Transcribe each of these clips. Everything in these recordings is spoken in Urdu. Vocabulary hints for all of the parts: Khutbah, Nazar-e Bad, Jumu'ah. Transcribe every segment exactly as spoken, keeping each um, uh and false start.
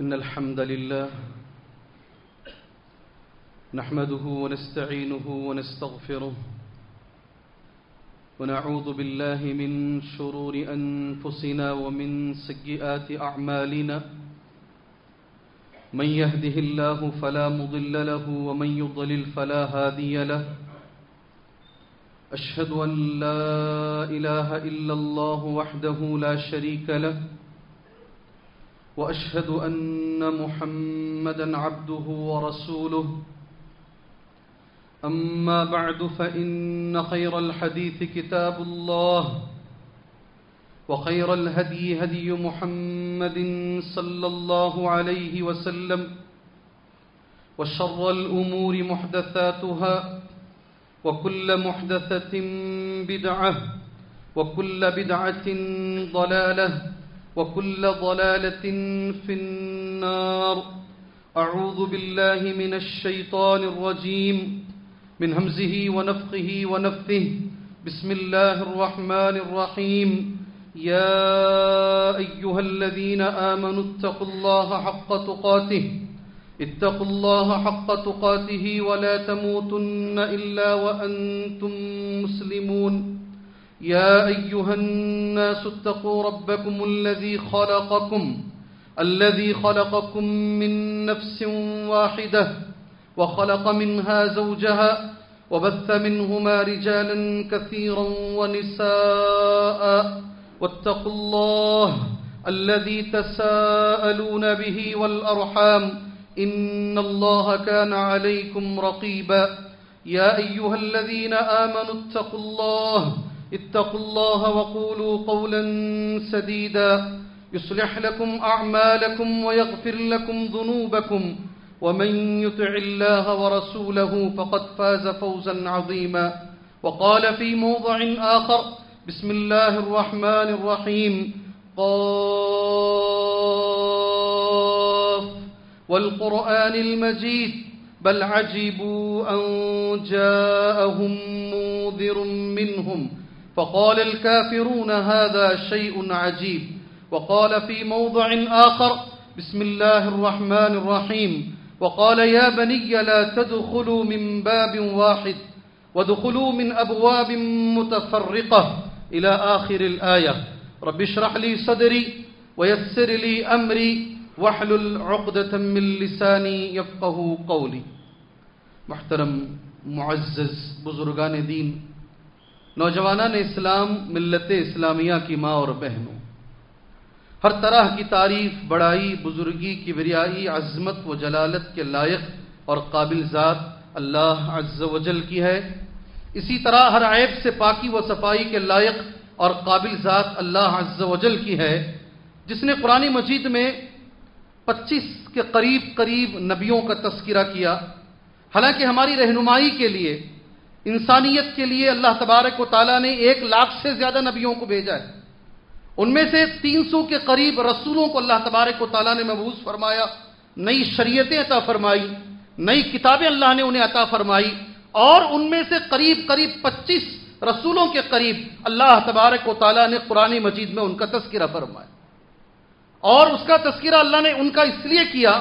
إن الحمد لله نحمده ونستعينه ونستغفره ونعوذ بالله من شرور أنفسنا ومن سيئات أعمالنا من يهده الله فلا مضل له ومن يضلل فلا هادي له أشهد أن لا إله إلا الله وحده لا شريك له وأشهد أن محمدًا عبده ورسوله أما بعد فإن خير الحديث كتاب الله وخير الهدي هدي محمد صلى الله عليه وسلم وشر الأمور محدثاتها وكل محدثة بدعة وكل بدعة ضلالة وكل ضلالة في النار. أعوذ بالله من الشيطان الرجيم من همزه ونفخه ونفثه. بسم الله الرحمن الرحيم. يا أيها الذين آمنوا اتقوا الله حق تقاته اتقوا الله حق تقاته ولا تموتن إلا وأنتم مسلمون. يا أيها الناس اتقوا ربكم الذي خلقكم الذي خلقكم من نفس واحدة وخلق منها زوجها وبث منهما رجالا كثيرا ونساء واتقوا الله الذي تساءلون به والأرحام إن الله كان عليكم رقيبا. يا أيها الذين آمنوا اتقوا الله اتقوا الله وقولوا قولا سديدا يصلح لكم أعمالكم ويغفر لكم ذنوبكم ومن يطع الله ورسوله فقد فاز فوزا عظيما. وقال في موضع آخر بسم الله الرحمن الرحيم قاف والقرآن المجيد بل عجبوا أن جاءهم منذر منهم فقال الكافرون هذا شيء عجيب. وقال في موضع آخر بسم الله الرحمن الرحيم وقال يا بني لا تدخلوا من باب واحد ودخلوا من أبواب متفرقة إلى آخر الآية. رب اشرح لي صدري ويسر لي أمري واحلل عقدة من لساني يفقه قولي. محترم معزز بزرگان دین، نوجوانان اسلام، ملت اسلامیہ کی ماں اور بہنوں، ہر طرح کی تعریف، بڑائی، بزرگی، کبریائی، عظمت و جلالت کے لائق اور قابل ذات اللہ عز و جل کی ہے. اسی طرح ہر عیب سے پاکی و صفائی کے لائق اور قابل ذات اللہ عز و جل کی ہے، جس نے قرآن مجید میں پچیس کے قریب قریب نبیوں کا تذکرہ کیا. حالانکہ ہماری رہنمائی کے لیے، انسانیت کے لیے اللہ تبارک و تعالیٰ نے ایک لاکھ سے زیادہ نبیوں کو بھیجا ہے. ان میں سے تین سو کے قریب رسولوں کو اللہ تبارک و تعالیٰ نے مبعوث فرمایا، نئی شریعتیں عطا فرمائی، نئی کتابیں اللہ نے انہیں عطا فرمائی، اور ان میں سے قریب قریب پچیس رسولوں کے قریب اللہ تبارک و تعالیٰ نے قرآن مجید میں ان کا تذکرہ فرمایا. اور اس کا تذکرہ اللہ نے ان کا اس لیے کیا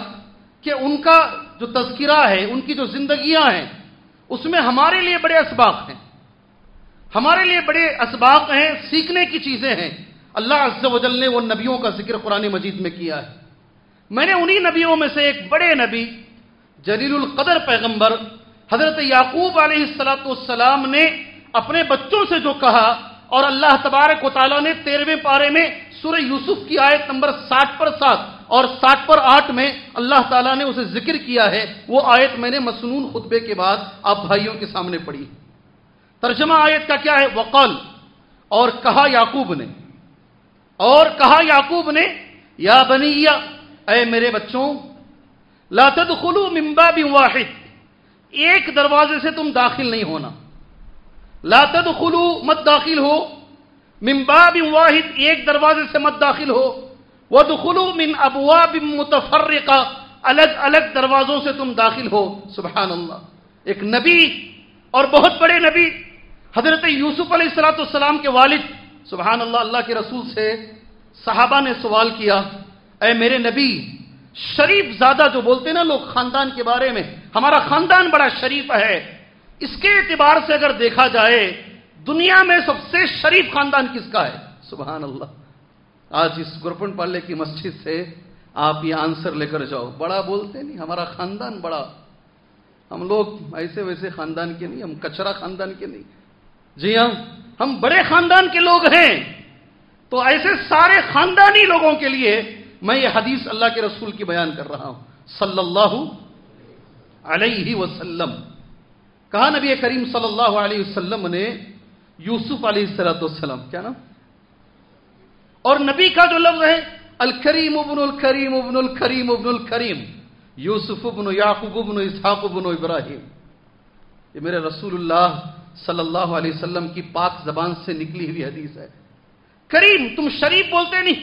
کہ ان کا جو تذکرہ ہے، ان کی جو زندگیاں ہیں، اس میں ہمارے لیے بڑے اسباق ہیں، ہمارے لیے بڑے اسباق ہیں، سیکھنے کی چیزیں ہیں. اللہ عز و جل نے وہ نبیوں کا ذکر قرآن مجید میں کیا ہے. میں نے انہی نبیوں میں سے ایک بڑے نبی، جلیل القدر پیغمبر حضرت یعقوب علیہ السلام نے اپنے بچوں سے جو کہا، اور اللہ تبارک و تعالیٰ نے تیرہویں پارے میں سورہ یوسف کی آیت نمبر ساٹھ پر ساتھ اور ساٹھ پر آٹھ میں اللہ تعالیٰ نے اسے ذکر کیا ہے، وہ آیت میں نے مسنون خطبے کے بعد آپ بھائیوں کے سامنے پڑھی. ترجمہ آیت کا کیا ہے؟ وقال، اور کہا یعقوب نے، اور کہا یعقوب نے یا بنی، اے میرے بچوں، لا تدخلوا من باب واحد، ایک دروازے سے تم داخل نہیں ہونا. لا تدخلوا، مت داخل ہو، من باب واحد، ایک دروازے سے مت داخل ہو. وَدُخُلُوا مِنْ أَبْوَابٍ مُتَفَرِّقَةٍ، الگ الگ دروازوں سے تم داخل ہو. سبحان اللہ، ایک نبی اور بہت بڑے نبی حضرت یوسف علیہ السلام کے والد سبحان اللہ اللہ کے رسول سے صحابہ نے سوال کیا، اے میرے نبی، شریف زیادہ جو بولتے نا لوگ خاندان کے بارے میں، ہمارا خاندان بڑا شریف ہے، اس کے اعتبار سے اگر دیکھا جائے دنیا میں سب سے شریف خاندان کس کا ہے؟ سبحان اللہ، آج اس گرپن پالے کی مسجد سے آپ یہ آنسر لے کر جاؤ، بڑا بولتے نہیں ہمارا خاندان بڑا، ہم لوگ ایسے ویسے خاندان کے نہیں، ہم کچرا خاندان کے نہیں، جی ہاں ہم بڑے خاندان کے لوگ ہیں۔ تو ایسے سارے خاندانی لوگوں کے لیے میں یہ حدیث اللہ کے رسول کی بیان کر رہا ہوں صلی اللہ علیہ وسلم۔ کہا نبی کریم صلی اللہ علیہ وسلم نے یوسف علیہ السلام، کیا نام؟ اور نبی کا جو لفظ ہے الکریم ابن الکریم ابن الکریم ابن الکریم، یوسف ابن یعقوب ابن اسحاق ابن ابراہیم، یہ میرے رسول اللہ صلی اللہ علیہ وسلم کی پاک زبان سے نکلی ہوئی حدیث ہے۔ کریم تم شریف بولتے نہیں،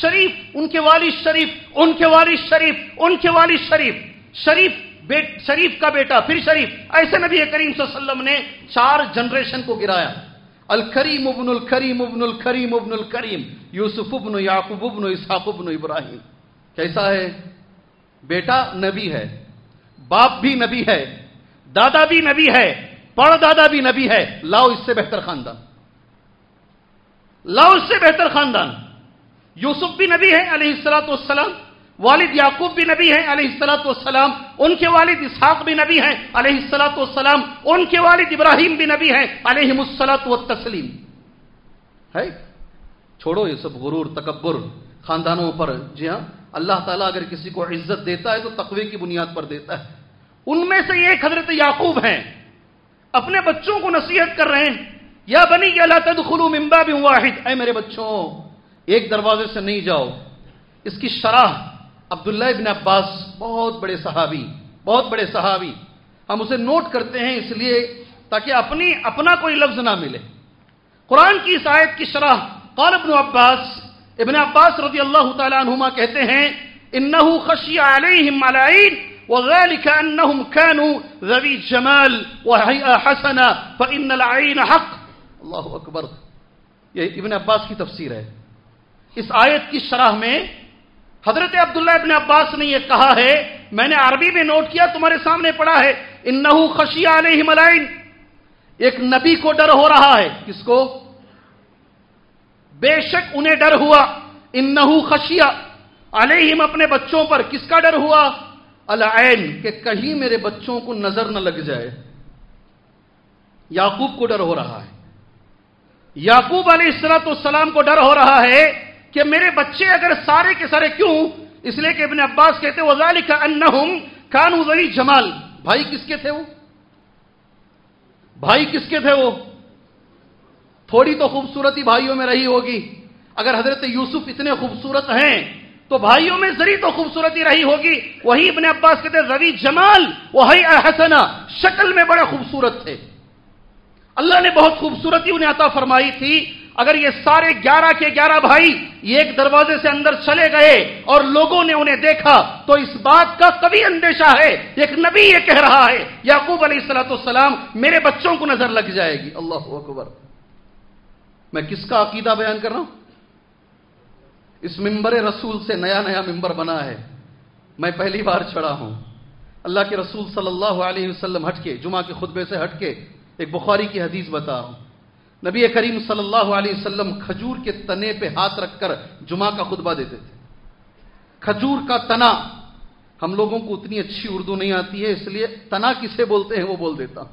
شریف ان کے والد شریف، ان کے والد شریف، ان کے والد شریف، شریف شریف کا بیٹا، پھر شریف، ایسے نبی کریم صلی اللہ علیہ وسلم نے چار جنریشن کو گرایا، الکریم ابن الکریم ابن الکریم ابن الکریم، یوسف ابن یعقوب ابن اسحاق ابن ابراہیم۔ کیسا ہے؟ بیٹا نبی ہے، باپ بھی نبی ہے، دادا بھی نبی ہے، پڑ دادا بھی نبی ہے، لاؤ اس سے بہتر خاندان، لاؤ اس سے بہتر خاندان۔ یوسف بھی نبی ہے علیہ السلام، والد یعقوب بھی نبی ہیں علیہ السلام، ان کے والد اسحاق بھی نبی ہیں علیہ السلام، ان کے والد ابراہیم بھی نبی ہیں علیہم التسلیم ہے۔ چھوڑو یہ سب غرور تکبر خاندانوں پر، جی ہاں اللہ تعالیٰ اگر کسی کو عزت دیتا ہے تو تقوی کی بنیاد پر دیتا ہے۔ ان میں سے ایک حضرت یعقوب ہیں، اپنے بچوں کو نصیحت کر رہے ہیں، یا بنی لا تدخلوا من باب واحد، اے میرے بچوں ایک دروازے سے نہیں جاؤ۔ اس کی شرح عبداللہ ابن عباس، بہت بڑے صحابی، بہت بڑے صحابی، ہم اسے نوٹ کرتے ہیں اس لیے تاکہ اپنی اپنا کوئی لفظ نہ ملے۔ قرآن کی اس آیت کی شرح قال ابن عباس، ابن عباس رضی اللہ تعالیٰ عنہما کہتے ہیں اِنَّهُ خَشِيَ عَلَيْهِمْ مَلَائِن وَذَلِكَ أَنَّهُمْ كَانُوا ذَوِي الجَمَال وَهَيْئَ حَسَنَ فَإِنَّ الْعَيْنَ حَقْ۔ اللہ اکبر، یہ ابن عباس کی تفسیر ہے۔ اس آیت کی شرح میں حضرت عبداللہ ابن عباس نے یہ کہا ہے، میں نے عربی میں نوٹ کیا تمہارے سامنے پڑا ہے، اِنَّهُ خَشِيَ عَلَيْهِ مَلَائِن، ایک نبی کو ڈر ہو رہا ہے، کس کو؟ بے شک انہیں ڈر ہوا، اِنَّهُ خَشِيَ عَلَيْهِمْ، اپنے بچوں پر کس کا ڈر ہوا؟ العین، کہ کہیں میرے بچوں کو نظر نہ لگ جائے۔ یعقوب کو ڈر ہو رہا ہے، یعقوب علیہ السلام کو ڈر ہو رہا ہے کہ میرے بچے اگر سارے کے سارے، کیوں؟ اس لئے کہ ابن عباس کہتے ہیں وَذَلِكَ أَنَّهُمْ كَانُوا ذَوِي الجَمَال، بھائی کس کے تھے وہ؟ بھائی کس کے تھے وہ؟ تھوڑی تو خوبصورتی بھائیوں میں رہی ہوگی، اگر حضرت یوسف اتنے خوبصورت ہیں تو بھائیوں میں ذری تو خوبصورتی رہی ہوگی۔ وہی ابن عباس کہتے ہیں ذوی الجمال وهيئة حسنة، شکل میں بڑے خوبصورت تھے، اللہ نے بہت خوبصورتی انہیں عطا فرمائی تھی۔ اگر یہ سارے گیارہ کے گیارہ بھائی یہ ایک دروازے سے اندر چلے گئے اور لوگوں نے انہیں دیکھا تو اس بات کا قوی اندیشہ ہے، ایک نبی یہ کہہ رہا ہے یعقوب علیہ السلام میرے بچوں کو نظر لگ جائے گی۔ اللہ اکبر، میں کس کا عقیدہ بیان کر رہا ہوں؟ اس ممبر رسول سے نیا نیا ممبر بنا ہے، میں پہلی بار چڑھا ہوں۔ اللہ کے رسول صلی اللہ علیہ وسلم ہٹ کے، جمعہ کے خطبے سے ہٹ کے ایک بخاری کی حدیث بتا ہوں، نبی کریم صلی اللہ علیہ وسلم کھجور کے تنے پہ ہاتھ رکھ کر جمعہ کا خطبہ دیتے تھے۔ کھجور کا تنا، ہم لوگوں کو اتنی اچھی اردو نہیں آتی ہے اس لیے تنا کسے بولتے ہیں وہ بول دیتا ہوں۔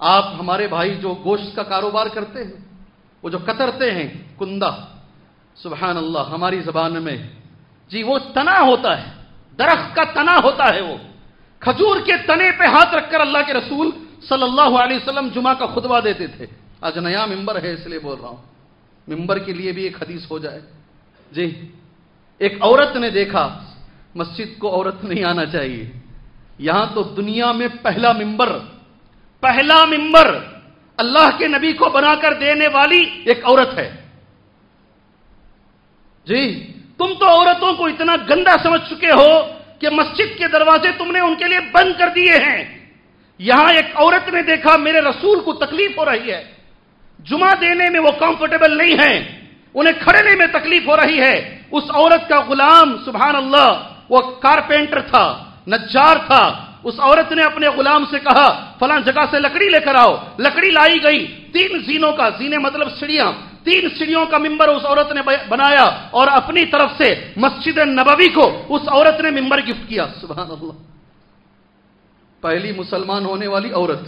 آپ ہمارے بھائی جو گوشت کا کاروبار کرتے ہیں وہ جو کترتے ہیں کندہ، سبحان اللہ ہماری زبان میں، جی وہ تنا ہوتا ہے، درخت کا تنا ہوتا ہے، وہ کھجور کے تنے پہ ہاتھ رکھ کر اللہ کے رسول صلی اللہ علیہ وسلم جمعہ کا خطبہ دیتے تھے۔ آج نیا ممبر ہے اس لئے بول رہا ہوں، ممبر کے لئے بھی ایک حدیث ہو جائے۔ جی ایک عورت نے دیکھا، مسجد کو عورت نہیں آنا چاہیے، یہاں تو دنیا میں پہلا ممبر، پہلا ممبر اللہ کے نبی کو بنا کر دینے والی ایک عورت ہے۔ جی تم تو عورتوں کو اتنا گندہ سمجھ چکے ہو کہ مسجد کے دروازے تم نے ان کے لئے بند کر دیئے ہیں۔ یہاں ایک عورت نے دیکھا میرے رسول کو تکلیف ہو رہی ہے، जुमा देने में वो कंफर्टेबल नहीं है, उन्हें खड़े होने में तकलीफ हो रही है। उस औरत का गुलाम, सुभान अल्लाह, वो कारपेंटर था, नज्जार था। उस औरत ने अपने गुलाम से कहा, फलां जगह से लकड़ी लेकर आओ। लकड़ी लाई गई, तीन जीनों का, जीने मतलब सीढ़ियां, तीन सीढ़ियों का मिंबर उस औरत ने बनाया और अपनी तरफ से मस्जिद नबवी को उस औरत ने मिंबर गिफ्ट किया। सुभान अल्लाह, पहली मुसलमान होने वाली औरत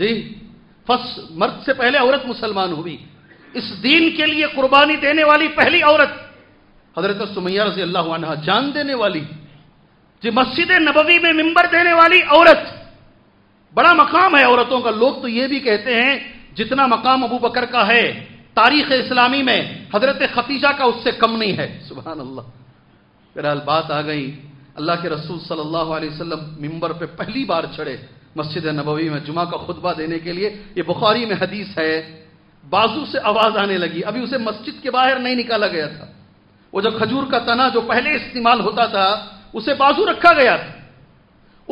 जी, फर्स्ट मर्द से पहले औरत मुसलमान हुई। इस दीन के लिए कुर्बानी देने वाली पहली औरत हजरत सुमैया रज़ी अल्लाह अन्हा, जान देने वाली जी, मस्जिद नबवी में मिंबर देने वाली औरत। बड़ा मकाम है औरतों का। लोग तो ये भी कहते हैं जितना मकाम अबू बकर का है तारीख इस्लामी में, हजरत खतीजा का उससे कम नहीं है। सुभान अल्लाह। बहरहाल बात आ गई, अल्लाह के रसूल सल्लल्लाहु अलैहि वसल्लम मिंबर पे पहली बार चढ़े मस्जिद नबवी में जुमा का खुतबा देने के लिए। ये बुखारी में हदीस है। बाजू से आवाज़ आने लगी, अभी उसे मस्जिद के बाहर नहीं निकाला गया था। वो जो खजूर का तना जो पहले इस्तेमाल होता था उसे बाजू रखा गया था।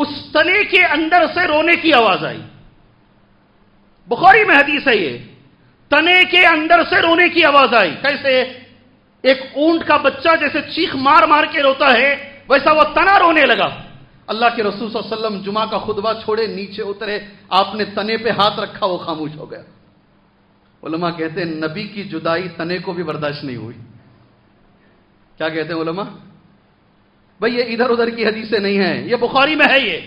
उस तने के अंदर से रोने की आवाज आई। बुखारी में हदीस है। ये तने के अंदर से रोने की आवाज आई। कैसे एक ऊंट का बच्चा जैसे चीख मार मार के रोता है, वैसा वो तना रोने लगा। अल्लाह के रसूल सल्लल्लाहु अलैहि वसल्लम जुमा का खुतबा छोड़े, नीचे उतरे, आपने तने पे हाथ रखा, वो खामोश हो गया। उलमा कहते हैं नबी की जुदाई तने को भी बर्दाश्त नहीं हुई। क्या कहते हैं उलमा? भाई ये इधर उधर की हदीसें नहीं है, ये बुखारी में है। ये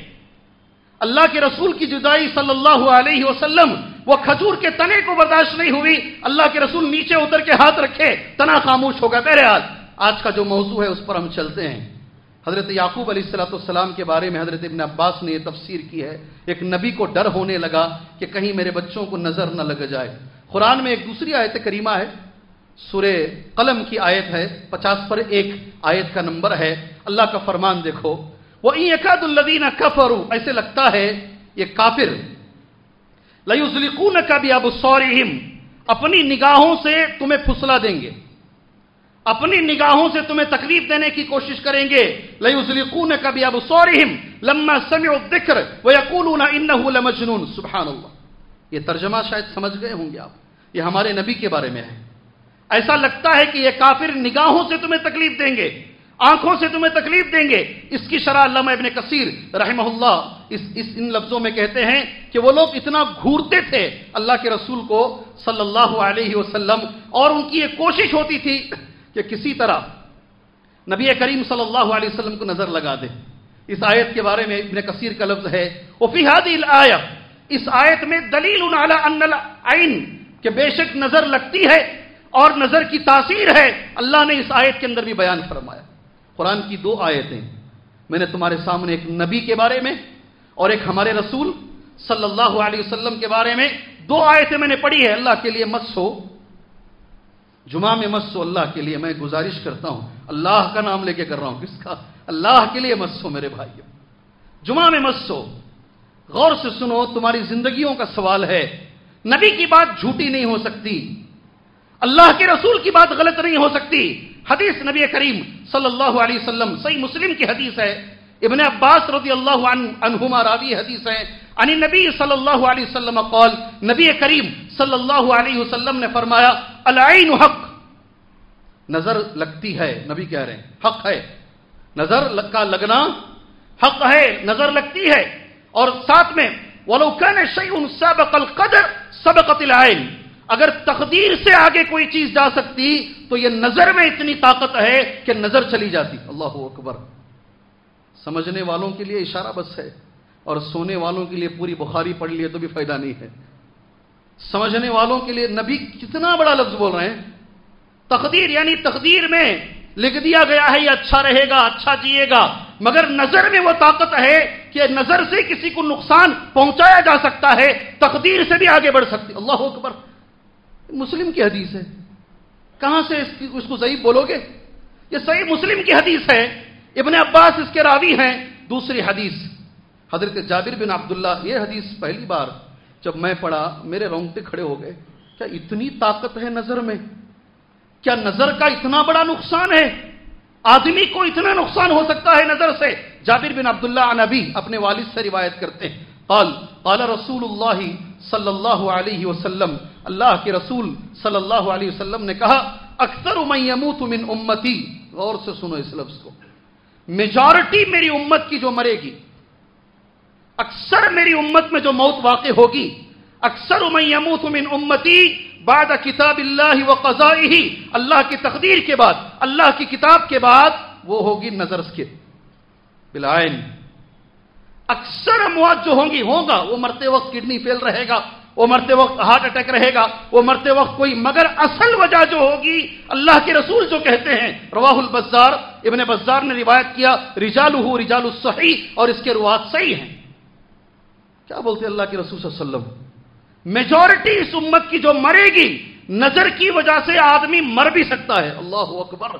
अल्लाह के रसूल की जुदाई सल्लल्लाहु अलैहि वसल्लम, वो खजूर के तने को बर्दाश्त नहीं हुई। अल्लाह के रसूल नीचे उतर के हाथ रखे, तना खामोश हो गया। मेरे आज आज का जो मौजू है उस पर हम चलते हैं। हजरत याकूब अलैहिस्सलाम के बारे में हजरत इब्न अब्बास ने यह तफसीर की है, एक नबी को डर होने लगा कि कहीं मेरे बच्चों को नजर न लग जाए। कुरान में एक दूसरी आयत करीमा है, सूरे कलम की आयत है, पचास पर एक आयत का नंबर है। अल्लाह का फरमान देखो, वो इकादुल्लदीना कफरू, ऐसे लगता है ये काफिर, लयुज़लिकून का भी अबसौरिहिम, अपनी निगाहों से तुम्हें फुसला देंगे, अपनी निगाहों से तुम्हें तकलीफ देने की कोशिश करेंगे। लयुज़लिकून का भी अबसौरिहिम लम्मा समिउ ज़िक्र व यक़ूलूना इन्नहु लमजनून। सुभान अल्लाह। ये तर्जमा शायद समझ गए होंगे आप। ये हमारे नबी के बारे में है। ऐसा लगता है कि ये काफिर निगाहों से तुम्हें तकलीफ देंगे, आंखों से तुम्हें तकलीफ देंगे। इसकी शरह अल्लामा इब्ने कसीर रहमहुल्लाह इस इस इन लफ्जों में कहते हैं कि वो लोग इतना घूरते थे अल्लाह के रसूल को सल्लल्लाहु अलैहि वसल्लम, और उनकी ये कोशिश होती थी कि किसी तरह नबी करीम सल्लल्लाहु अलैहि वसल्लम को नजर लगा दे। इस आयत के बारे में इब्ने कसीर का लफ्ज है, व फी हादिहिल आया, इस आयत में दलीलुन अला अन्नल ऐन, के बेशक नजर लगती है और नजर की तासीर है। अल्लाह ने इस आयत के अंदर भी बयान फरमाया। कुरान की दो आयतें मैंने तुम्हारे सामने, एक नबी के बारे में और एक हमारे रसूल सल्लल्लाहु अलैहि वसल्लम के बारे में, दो आयतें मैंने पढ़ी है। अल्लाह के लिए मत सो, जुमा में मत सो। अल्लाह के लिए मैं गुजारिश करता हूं, अल्लाह का नाम लेके कर रहा हूं, किसका? अल्लाह के लिए मत सो मेरे भाइयों, जुमा में मत सो। गौर से सुनो, तुम्हारी जिंदगियों का सवाल है। नबी की बात झूठी नहीं हो सकती, अल्लाह के रसूल की बात गलत नहीं हो सकती। हदीस नबी करीम सल्लल्लाहु अलैहि वसल्लम, सही मुस्लिम की हदीस है, इब्ने अब्बास रदियल्लाहु अन्हुमा रावी हदीस है, अनि नबी सल्लल्लाहु अलैहि वसल्लम कौल, नबी करीम सल्लल्लाहु अलैहि वसल्लम ने फरमाया, अल ऐन हक, नजर लगती है। नबी कह रहे हैं हक है, नजर का लगना हक है, नजर लगती है। और साथ में वलो कान शैउन सबकल कदर सबकतिल ऐन, अगर तकदीर से आगे कोई चीज जा सकती तो यह नजर में इतनी ताकत है कि नजर चली जाती। अल्लाहू अकबर। समझने वालों के लिए इशारा बस है, और सोने वालों के लिए पूरी बुखारी पढ़ लिए तो भी फायदा नहीं है। समझने वालों के लिए नबी कितना बड़ा लफ्ज बोल रहे हैं, तकदीर, यानी तकदीर में लिख दिया गया है यह अच्छा रहेगा, अच्छा जिएगा, मगर नजर में वह ताकत है कि नजर से किसी को नुकसान पहुंचाया जा सकता है, तकदीर से भी आगे बढ़ सकती। अल्लाहू अकबर। मुस्लिम की हदीस है, कहां से इसको सही बोलोगे? यह सही मुस्लिम की हदीस है, इब्ने अब्बास इसके रावी हैं। दूसरी हदीस हजरत जाबिर बिन अब्दुल्लाह, यह हदीस पहली बार जब मैं पढ़ा मेरे रोंगटे खड़े हो गए। क्या इतनी ताकत है नजर में? क्या नजर का इतना बड़ा नुकसान है? आदमी को इतना नुकसान हो सकता है नजर से? जाबिर बिन अब्दुल्लाह अन अबी, अपने वालिद से रिवायत करते हैं, काल काल रसूलुल्लाह सल्लल्लाहु अलैहि वसल्लम, अल्लाह के रसूल सल्लल्लाहु अलैहि वसल्लम ने कहा, अक्सर मैं यमूतु मिन उम्मती, गौर से सुनो इस लफ्ज़ को, मेजॉरिटी मेरी उम्मत की जो मरेगी, अक्सर मेरी उम्मत में जो मौत वाक़े होगी, अक्सर मैं यमूतु मिन उम्मती बाद किताबिल्लाहि व क़ज़ाइही, अल्लाह की तकदीर के बाद, अल्लाह की किताब के बाद, वो होगी नजर स्कित बिलाइन। अक्सर अमवात जो होंगी होगा वो मरते वक्त किडनी फेल रहेगा, वो मरते वक्त हार्ट अटैक रहेगा, वो मरते वक्त कोई, मगर असल वजह जो होगी अल्लाह के रसूल जो कहते हैं, रवाहुल बज़्ज़ार, इब्ने बज़्ज़ार ने रिवायत किया, रिजालुहु रिजालु सही, और इसके रुवात सही हैं। क्या बोलते हैं अल्लाह के रसूल सल्लल्लाहु अलैहि वसल्लम, मेजॉरिटी इस उम्मत की जो मरेगी नजर की वजह से आदमी मर भी सकता है। अल्लाहु अकबर,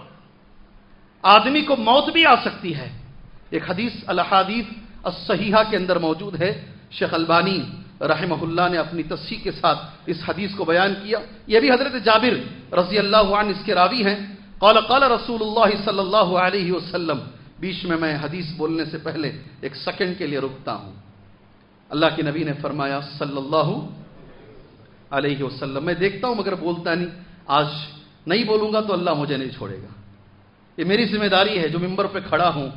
आदमी को मौत भी आ सकती है। एक हदीस अल-हदीस अस्सहीहा के अंदर मौजूद है, शेख अल्बानी रहमहुल्लाह ने अपनी तस्हीह के साथ इस हदीस को बयान किया। यह भी हजरत जाबिर रजी अल्लाह अन्हु इसके रावी हैं। क़ाल क़ाल रसूलुल्लाह सल्लल्लाहु अलैहि वसल्लम। बीच में मैं हदीस बोलने से पहले एक सेकंड के लिए रुकता हूँ। अल्लाह के नबी ने फरमाया सल्लल्लाहु अलैहि वसल्लम। मैं देखता हूँ मगर बोलता नहीं, आज नहीं बोलूँगा तो अल्लाह मुझे नहीं छोड़ेगा, ये मेरी जिम्मेदारी है। जो मिंबर पर खड़ा हूँ,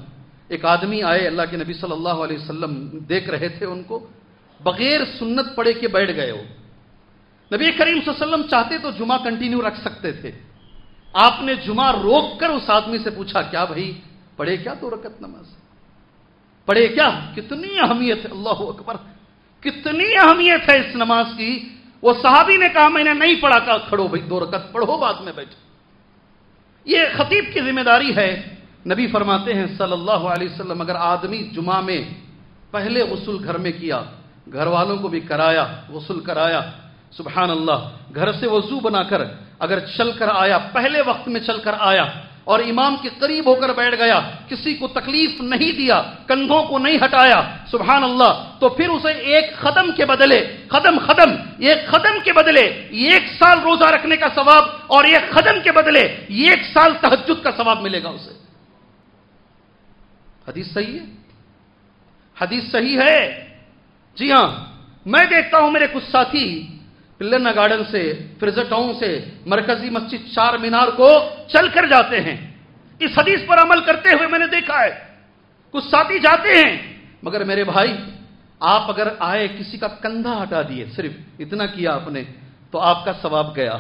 एक आदमी आए, अल्लाह के नबी सल्लल्लाहु अलैहि वसल्लम देख रहे थे उनको, बग़ैर सुन्नत पढ़े के बैठ गए। वो नबी करीम सल्लल्लाहु अलैहि वसल्लम चाहते तो जुमा कंटिन्यू रख सकते थे, आपने जुमा रोक कर उस आदमी से पूछा, क्या भाई पढ़े क्या दो रकत नमाज, पढ़े क्या? कितनी अहमियत है, अल्लाह अकबर, कितनी अहमियत है इस नमाज की। वो सहाबी ने कहा मैंने नहीं पढ़ा। कहा खड़ो भाई, दो रकत पढ़ो, बाद में बैठो। ये खतीब की जिम्मेदारी है। नबी फरमाते हैं सल्लल्लाहु अलैहि वसल्लम, अगर आदमी जुमा में पहले गुस्ल घर में किया, घर वालों को भी कराया, गुस्ल कराया, सुबहान अल्लाह, घर से वजू बनाकर अगर चल कर आया, पहले वक्त में चल कर आया और इमाम के करीब होकर बैठ गया, किसी को तकलीफ नहीं दिया, कंधों को नहीं हटाया, सुबहान अल्लाह, तो फिर उसे एक खदम के बदले खदम खदम एक खदम के बदले एक साल रोजा रखने का सवाब और एक खदम के बदले एक साल तहज्जुद का सवाब मिलेगा उसे। हदीस सही है, हदीस सही है। जी हां, मैं देखता हूं मेरे कुछ साथी पिल्लना गार्डन से, फिरजा टाउन से मरकजी मस्जिद चार मीनार को चल कर जाते हैं। इस हदीस पर अमल करते हुए मैंने देखा है कुछ साथी जाते हैं। मगर मेरे भाई, आप अगर आए, किसी का कंधा हटा दिए, सिर्फ इतना किया आपने, तो आपका सवाब गया।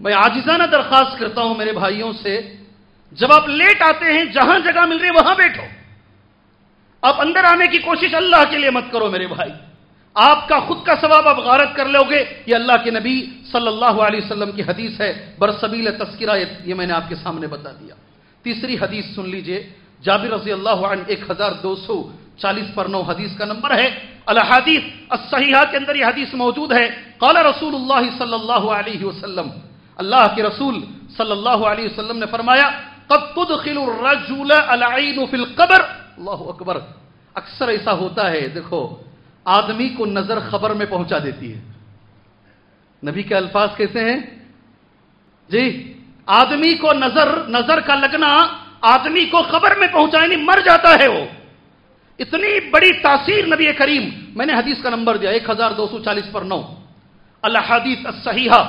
मैं आजिज़ाना दरख्वास्त करता हूं मेरे भाइयों से, जब आप लेट आते हैं, जहां जगह मिल रही है वहां बैठो। आप अंदर आने की कोशिश अल्लाह के लिए मत करो मेरे भाई, आपका खुद का सवाब आप गारत कर लोगे। ये अल्लाह के नबी सल्लल्लाहु अलैहि वसल्लम की हदीस है, बरसबील तस्किरा ये मैंने आपके सामने बता दिया। तीसरी हदीस सुन लीजिए, जाबिर रजी अल्लाह अन्हु, एक हजार दो सौ चालीस पर नौ हदीस का नंबर है, अल हदीस अस्सहीहा के अंदर यह हदीस मौजूद है। क़ाल रसूलुल्लाह सल्लल्लाहु अलैहि वसल्लम, अल्लाह के रसूल सल्लल्लाहु अलैहि वसल्लम ने फरमाया, कब तुदखिलु रजुल अलईन फिल कब्र। अल्लाहु अकबर, अक्सर ऐसा होता है, देखो आदमी को नजर खबर में पहुंचा देती है। नबी के अल्फाज कैसे हैं जी, आदमी को नजर, नजर का लगना आदमी को खबर में पहुंचाए, नहीं मर जाता है वो। इतनी बड़ी तासीर नबी करीम, मैंने हदीस का नंबर दिया एक हजार दो सौ चालीस पर नौ, अल हदीस अस्सहीहा,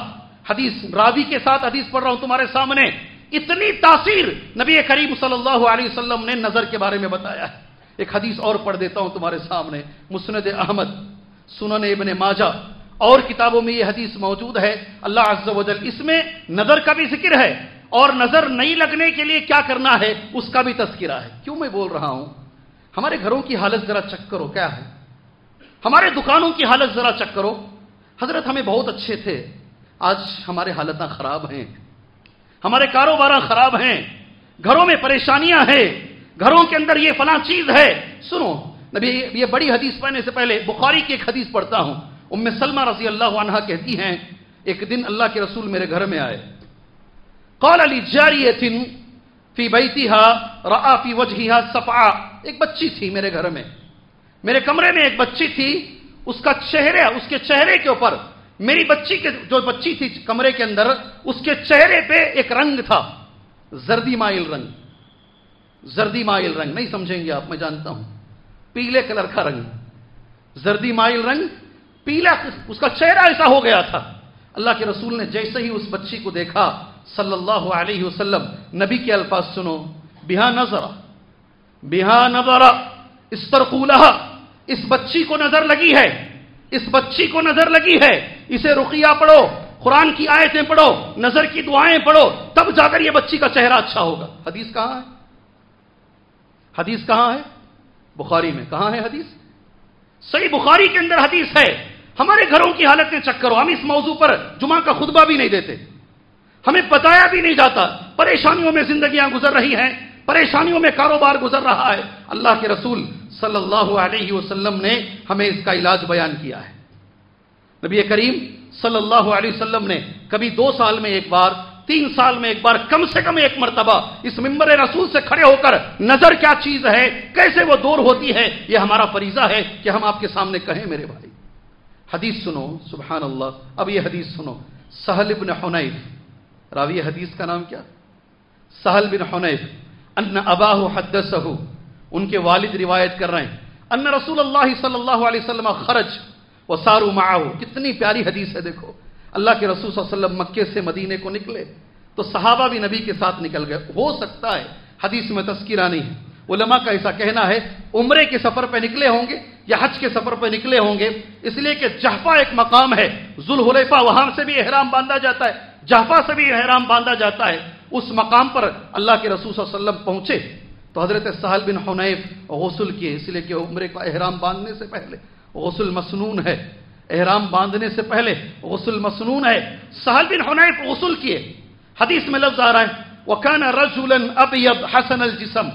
हदीस रावी के साथ हदीस पढ़ रहा हूं तुम्हारे सामने। इतनी तासीर नबी करीम सल्लल्लाहु अलैहि वसल्लम ने नजर के बारे में बताया है। एक हदीस और पढ़ देता हूं तुम्हारे सामने, मुस्नद अहमद, सुनन इब्ने माजा और किताबों में यह हदीस मौजूद है। अल्लाह अज़्ज़ा व जल, इसमें नजर का भी जिक्र है और नजर नहीं लगने के लिए क्या करना है उसका भी तस्किरा है। क्यों मैं बोल रहा हूं, हमारे घरों की हालत जरा चेक करो क्या है, हमारे दुकानों की हालत जरा चेक करो। हजरत हमें बहुत अच्छे थे, आज हमारे हालत खराब हैं, हमारे कारोबार खराब हैं, घरों में परेशानियां हैं, घरों के अंदर ये फला चीज है। सुनो नबी, ये बड़ी हदीस पढ़ने से पहले बुखारी की एक हदीस पढ़ता हूं। उम्मे सलमा रजी अल्लाह अन्हा कहती हैं, एक दिन अल्लाह के रसूल मेरे घर में आए, क़ाल ली जारियतिन फी बैतिहा रआ फी वजहिहा सफआ। एक बच्ची थी मेरे घर में, मेरे कमरे में एक बच्ची थी, उसका चेहरा, उसके चेहरे के ऊपर, मेरी बच्ची के, जो बच्ची थी कमरे के अंदर, उसके चेहरे पे एक रंग था, जर्दी माइल रंग, जर्दी माइल रंग नहीं समझेंगे आप, मैं जानता हूं, पीले कलर का रंग, زردی مائل رنگ پीला اس کا چہرہ ایسا ہو گیا تھا. اللہ کے رسول نے جیسے ہی اس بچی کو دیکھا صلی اللہ علیہ وسلم, نبی کے الفاظ سنو, بہا نظرہ بہا نظرہ استرقولہا, اس بچی کو نظر لگی ہے, اس بچی کو نظر لگی ہے. اسے رقیہ پڑھو, قرآن کی آیتیں پڑھو, نظر کی دعائیں پڑھو, تب جا کر یہ بچی کا چہرہ اچھا ہوگا. حدیث کہاں ہے؟ حدیث کہاں ہے؟ بخاری میں. کہاں ہے حدیث؟ صحیح بخاری کے اندر حدیث ہے. ہمارے گھروں کی حالت میں چیک کرو, ہم اس موضوع پر جمعہ کا خطبہ بھی نہیں دیتے, ہمیں بتایا بھی نہیں جاتا. پریشانیوں میں زندگیاں گزر رہی ہیں, پریشانیوں میں کاروبار گزر رہا ہے. اللہ کے رسول صلی اللہ علیہ وسلم نے ہمیں اس کا علاج بیان کیا ہے. نبی کریم صلی اللہ علیہ وسلم نے کبھی دو سال میں ایک بار, تین سال میں ایک بار, کم سے کم ایک مرتبہ اس ممبر رسول سے کھڑے ہو کر نظر کیا چیز ہے, کیسے وہ دور ہوتی ہے, یہ ہمارا فریضہ ہے کہ ہم آپ کے سامنے کہیں. میرے بھائی حدیث سنو, سبحان اللہ. اب یہ حدیث سنو, سہل بن حنیف, راوی حدیث کا نام کیا؟ سہل بن حنیف. ان اباہ حدثہ, ان کے والد روایت کر رہے ہیں, ان رسول اللہ صلی اللہ علیہ وسلم خرج وساروا معه. کتنی پیاری حدیث ہے. دیکھو اللہ کے رسول صلی اللہ علیہ وسلم مکہ سے مدینے کو نکلے تو صحابہ بھی نبی کے ساتھ نکل گئے. ہو سکتا ہے حدیث میں تذکرہ نہیں ہے, علماء کا ایسا کہنا ہے عمرے کے سفر پہ نکلے ہوں گے یا حج کے سفر پہ نکلے ہوں گے, اس لیے کہ جحفہ ایک مقام ہے ذوالحلیفہ, وہاں سے بھی احرام باندھا جاتا ہے, جحفہ سے بھی احرام باندھا جاتا ہے. اس مقام پر اللہ کے رسول صلی اللہ علیہ وسلم پہنچے تو حضرت سہل بن حنیف غسل کیے, اس لیے کہ عمرے کا احرام باندھنے سے پہلے غسل مسنون ہے. احرام باندھنے سے پہلے غسل مسنون ہے. سہل بن حنیف غسل کیے. حدیث میں لفظ آ رہا ہے وَكَانَ رَجُلًا أَبْيَضْ حَسَنَ الْجِسَمِ,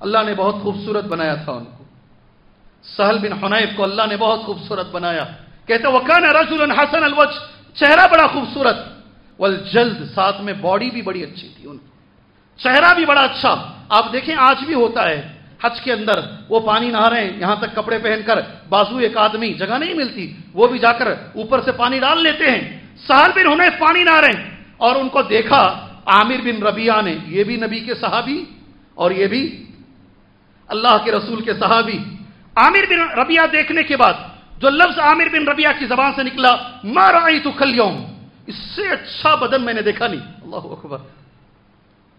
اللہ نے بہت خوبصورت بنایا تھا ان کو. سہل بن حنیف کو اللہ نے بہت خوبصورت بنایا. کہتے ہیں وَكَانَ رَجُلًا حَسَنَ الْوَجْهِ, چہرہ بڑا خوبصورت, وَالْجَلْد, ساتھ میں باڈی بھی بڑی اچھی تھی ان کی, چہرہ بھی بڑا اچھا. آپ دیکھیں آج بھی ہوتا ہے حج کے اندر, وہ پانی نہا رہے ہیں یہاں تک کپڑے پہن کر, بازو ایک آدمی, جگہ نہیں ملتی, وہ بھی جا کر اوپر سے پانی ڈال لیتے ہیں. سہل بن حنیف پانی نہا رہے ہیں اور ان کو دیکھا عامر بن ربیعہ نے, یہ بھی نبی کے صحابی اور یہ بھی اللہ کے رسول کے صحابی. عامر بن ربیعہ دیکھنے کے بعد جو لفظ عامر بن ربیعہ کی زبان سے نکلا, ما رأیت کالیوم, اس سے اچھا بدن میں نے دیکھا نہیں. اللہ اکبر,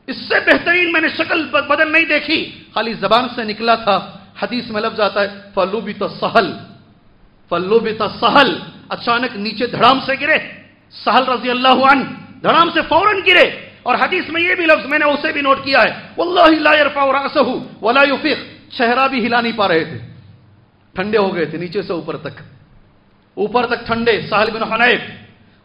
اس سے بہترین میں نے شکل بدن نہیں دیکھی, خالی زبان سے نکلا تھا. حدیث میں لفظ آتا ہے فَلُّبِتَ سَحَل, فَلُّبِتَ سَحَل, اچانک نیچے دھڑام سے گرے. سہل رضی اللہ عنہ دھڑام سے فوراً گرے. اور حدیث میں یہ بھی لفظ میں نے اسے بھی نوٹ کیا ہے, وَاللَّهِ لَا يَرْفَعُ رَأْسَهُ وَلَا يُفِقْ, چہرہ بھی ہلا نہیں پا رہے تھے, ٹھنڈے ہو گئے تھے نیچے سے اوپر تک, اوپر تک ٹھنڈے سہل بن حنیف.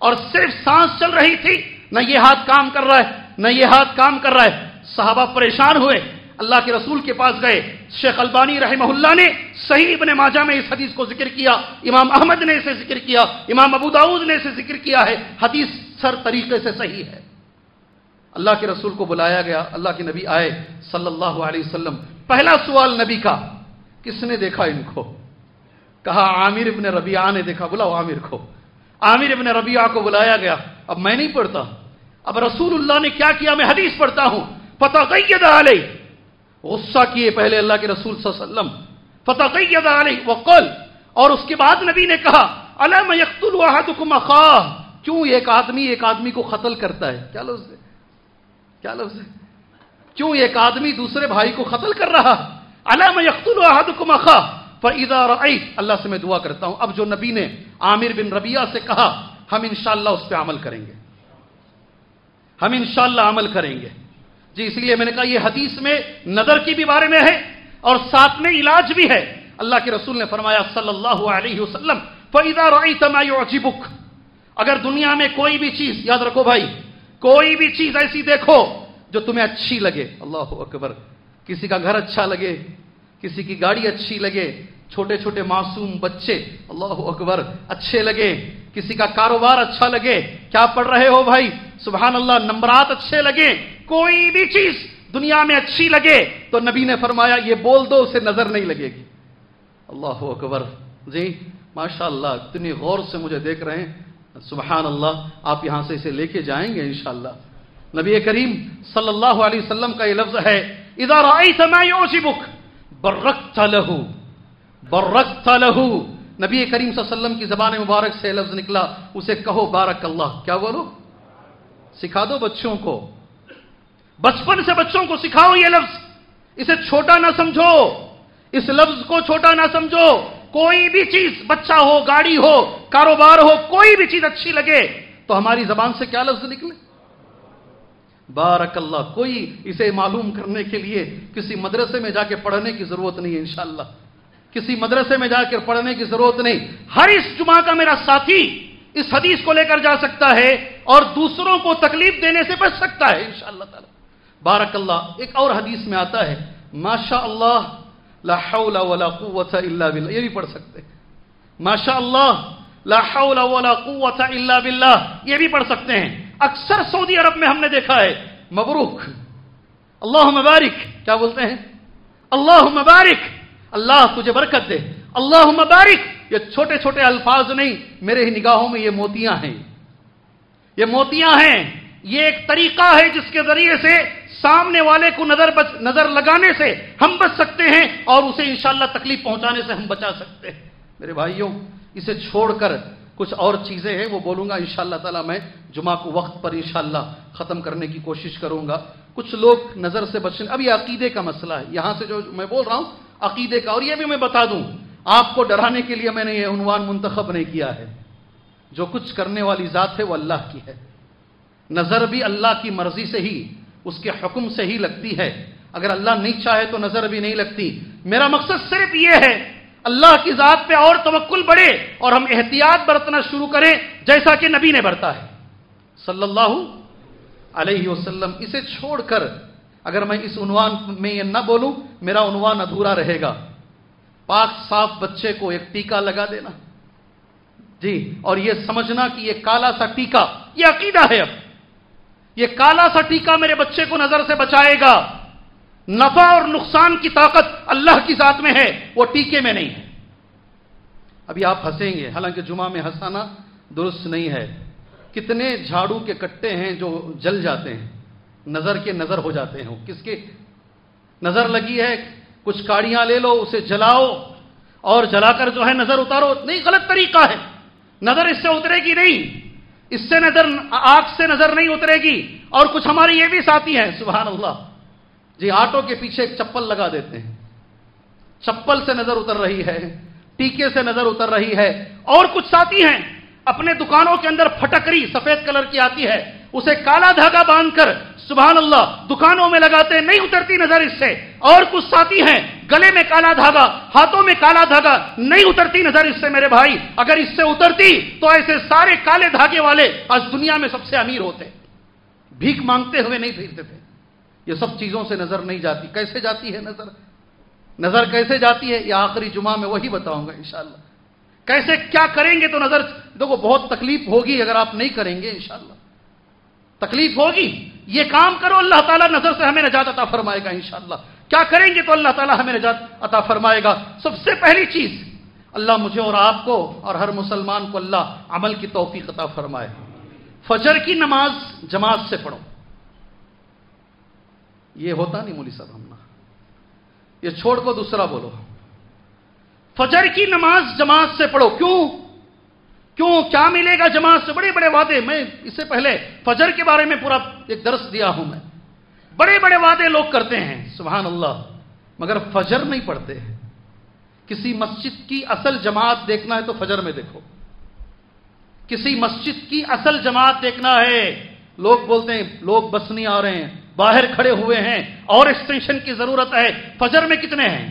اور صرف سانس چل رہی تھی, نہ یہ ہاتھ کام کر رہا ہے نہ یہ ہاتھ کام کر رہا ہے. صحابہ پریشان ہوئے, اللہ کے رسول کے پاس گئے. شیخ البانی رحمہ اللہ نے صحیح ابن ماجہ میں اس حدیث کو ذکر کیا, امام احمد نے اسے ذکر کیا, امام ابو داؤد نے اسے ذکر کیا ہے. حدیث سر طریقے سے صحیح ہے. اللہ کے رسول کو بلایا گیا, اللہ کے نبی آئے صلی اللہ علیہ وسلم. پہلا سوال نبی کا, کس نے دیکھا ان کو؟ کہا عامر ابن ربیعہ نے دیکھا. بلاؤ عامر کو. عامر ابن ربیعہ کو بلایا گیا. اب میں نہیں پڑھتا, اب رسول اللہ نے کیا کیا میں حدیث پڑھتا ہوں. فَتَغَيَّدَ عَلَيْهِ, غصہ کیے پہلے اللہ کے رسول صلی اللہ علیہ وسلم. فَتَغَيَّدَ عَلَيْهِ وَقَلْ, اور اس کے بعد نبی نے کہا أَلَمْ يَقْتُلُ أَحَدُكُمْ أَخَاهُ, کیوں ایک آدمی ایک آدمی کو قتل کرتا ہے؟ کیا لفظ ہے, کیا لفظ ہے, کیوں ایک آدمی دوسرے بھائی کو قتل کر رہا. أَلَمْ يَقْتُلُ أَحَدُكُمْ أَخَاهُ فَإِذَا رَأَيْتَ, اللہ سے میں دعا کرتا ہوں اب جو نبی نے عامر بن ربیعہ سے کہا ہم انشاءاللہ اس پہ عمل کریں گے, ہم انشاءاللہ عمل کریں گے. جی اس لیے میں نے کہا یہ حدیث میں نظر کی بھی بارے میں ہے اور ساتھ میں علاج بھی ہے. اللہ کے رسول نے فرمایا صلی اللہ علیہ وسلم فَإِذَا رَأَيْتَ مَا يُعْجِبُكَ, اگر دنیا میں کوئی بھی چیز, یاد رکھو بھائی, کوئی بھی چیز ایسی دیکھو جو تمہیں اچھی لگے. اللہ اکبر, کسی کا گھر اچھا لگے, کسی کی گاڑی اچھی لگے, چھوٹے چھوٹے معصوم بچے, اللہ اکبر, اچھے لگے, کسی کا کاروبار اچھا لگے. کیا پڑھ رہے ہو بھائی؟ سبحان اللہ, نمبرات اچھے لگے, کوئی بھی چیز دنیا میں اچھی لگے تو نبی نے فرمایا یہ بول دو اسے نظر نہیں لگے گی. اللہ اکبر. جی ماشاءاللہ اتنی غور سے مجھے دیکھ رہے ہیں, سبحان اللہ. آپ یہاں سے اسے لے کے جائیں گے انشاءاللہ. نبی کریم صلی اللہ علیہ وسلم کا یہ لفظ ہے اِذَا رَأَيْتَ مَا يُعْجِبُكَ برکت لہو, برکت لہو, نبی کریم صلی اللہ علیہ وسلم کی زبان مبارک سے لفظ نکلا، اسے کہو بارک اللہ، کیا بولو؟ سکھا دو بچوں کو، بچپن سے بچوں کو سکھاؤ یہ لفظ، اسے چھوٹا نہ سمجھو، اس لفظ کو چھوٹا نہ سمجھو. کوئی بھی چیز، بچہ ہو، گاڑی ہو، کاروبار ہو، کوئی بھی چیز اچھی لگے تو ہماری زبان سے کیا لفظ نکلے؟ بارک اللہ. کوئی اسے معلوم کرنے کے لیے کسی مدرسے میں جا کے پڑھنے کی ضرورت نہیں ہے، انشاءاللہ کسی مدرسے میں جا کے پڑھنے کی ضرورت نہیں. ہر اس جمعہ کا میرا ساتھی اس حدیث کو لے کر جا سکتا ہے اور دوسروں کو تکلیف دینے سے بچ سکتا ہے انشاءاللہ تعالی. بارک اللہ. ایک اور حدیث میں آتا ہے ماشاءاللہ لا حول ولا قوة الا باللہ، یہ بھی پڑھ سکتے ہیں ماشاءاللہ لا حول ولا قوة الا باللہ، یہ بھی پڑھ سکتے ہیں. اکثر سعودی عرب میں ہم نے دیکھا ہے مبروک، اللہ مبارک، کیا بولتے ہیں؟ اللہ مبارک، اللہ تجھے برکت دے، اللہ مبارک، یہ چھوٹے چھوٹے الفاظ نہیں، میرے ہی نگاہوں میں یہ موتیاں ہیں، یہ موتیاں ہیں. یہ ایک طریقہ ہے جس کے ذریعے سے سامنے والے کو نظر لگانے سے ہم بچ سکتے ہیں اور اسے انشاءاللہ تکلیف پہنچانے سے ہم بچا سکتے ہیں. میرے بھائیوں اسے چھوڑ کر کچھ اور چیزیں ہیں، وہ بولوں گا انشاءاللہ تعالیٰ. میں جمعہ کو وقت پر انشاءاللہ ختم کرنے کی کوشش کروں گا. کچھ لوگ نظر سے بچنے، اب یہ عقیدے کا مسئلہ ہے، یہاں سے جو میں بول رہا ہوں عقیدے کا. اور یہ بھی میں بتا دوں آپ کو ڈرانے کے لیے میں نے یہ عنوان منتخب نہیں کیا ہے، جو کچھ کرنے والی ذات ہے وہ اللہ کی ہے. نظر بھی اللہ کی مرضی سے ہی، اس کے حکم سے ہی لگتی ہے، اگر اللہ نہیں چاہے تو نظر بھی نہیں لگتی. میرا مقصد صرف یہ ہے اللہ کی ذات پہ اور توکل بڑھے اور ہم احتیاط برتنا شروع کریں جیسا کہ نبی نے برتا ہے صلی اللہ علیہ وسلم. اسے چھوڑ کر اگر میں اس عنوان میں یہ نہ بولوں میرا عنوان ادھورا رہے گا. پاک صاف بچے کو ایک ٹیکہ لگا دینا جی، اور یہ سمجھنا کہ یہ کالا سا ٹیکہ، یہ عقیدہ ہے. اب یہ کالا سا ٹیکہ میرے بچے کو نظر سے بچائے گا. نفع اور نقصان کی طاقت اللہ کی ذات میں ہے، وہ ٹیکے میں نہیں ہے. ابھی آپ ہنسیں گے، حالانکہ جمعہ میں ہنسانا درست نہیں ہے. کتنے جھاڑو کے کٹے ہیں جو جل جاتے ہیں، نظر کے نظر ہو جاتے ہیں. کس کے نظر لگی ہے، کچھ کاڑیاں لے لو اسے جلاؤ اور جلا کر جو ہے نظر اتارو. نہیں، غلط طریقہ ہے. نظر اس سے اترے گی نہیں، اس سے نظر، آنکھ سے نظر نہیں اترے گی. اور کچھ ہمارے یہ بھی ساتھی ہیں سبحان اللہ جی، آٹو کے پیچھے ایک چپل لگا دیتے ہیں، چپل سے نظر اتر رہی ہے، ٹیکے سے نظر اتر رہی ہے. اور کچھ ساتھی ہیں اپنے دکانوں کے اندر پھٹکری سفید کلر کی آتی ہے، اسے کالا دھاگا باندھ کر سبحان اللہ دکانوں میں لگاتے ہیں، نہیں اترتی نظر اس سے. اور کچھ ساتھی ہیں گلے میں کالا دھاگا، ہاتھوں میں کالا دھاگا، نہیں اترتی نظر اس سے. میرے بھائی اگر اس سے اترتی تو ایسے سارے کالے دھاگے والے آج دنیا میں سب سے امیر ہوتے، بھیک مانگتے ہوئے نہیں پھرتے تھے. یہ سب چیزوں سے نظر نہیں جاتی. کیسے جاتی ہے نظر؟ نظر کیسے جاتی ہے یہ آخری جمعہ میں وہی بتاؤں گا انشاءاللہ. کیسے کیا کریں گے تو نظر، دیکھو بہت تکلیف ہوگی اگر آپ نہیں کریں گے انشاءاللہ، تکلیف ہوگی. یہ کام کرو اللہ تعالیٰ نظر سے ہمیں نجات عطا فرمائے گا انشاءاللہ. کیا کریں گے تو اللہ تعالیٰ ہمیں نجات عطا فرمائے گا. سب سے پہلی چیز، اللہ مجھے اور آپ کو اور ہر مسلمان کو اللہ عمل کی توفیق عطا فرمائے. فجر کی نماز جماعت سے پڑھو. یہ ہوتا نہیں مولی صاحب، ہمنا یہ چھوڑ کو دوسرا بولو. فجر کی نماز جماعت سے پڑھو. کیوں کیوں کیا ملے گا جماعت سے؟ بڑے بڑے وعدے، میں اس سے پہلے فجر کے بارے میں پورا ایک درس دیا ہوں. میں بڑے بڑے وعدے لوگ کرتے ہیں سبحان اللہ، مگر فجر نہیں پڑھتے. کسی مسجد کی اصل جماعت دیکھنا ہے تو فجر میں دیکھو. کسی مسجد کی اصل جماعت دیکھنا ہے، لوگ بولتے ہیں لوگ بس نہیں آ رہے ہیں، باہر کھڑے ہوئے ہیں اور ایکسٹینشن کی ضرورت ہے. فجر میں کتنے ہیں؟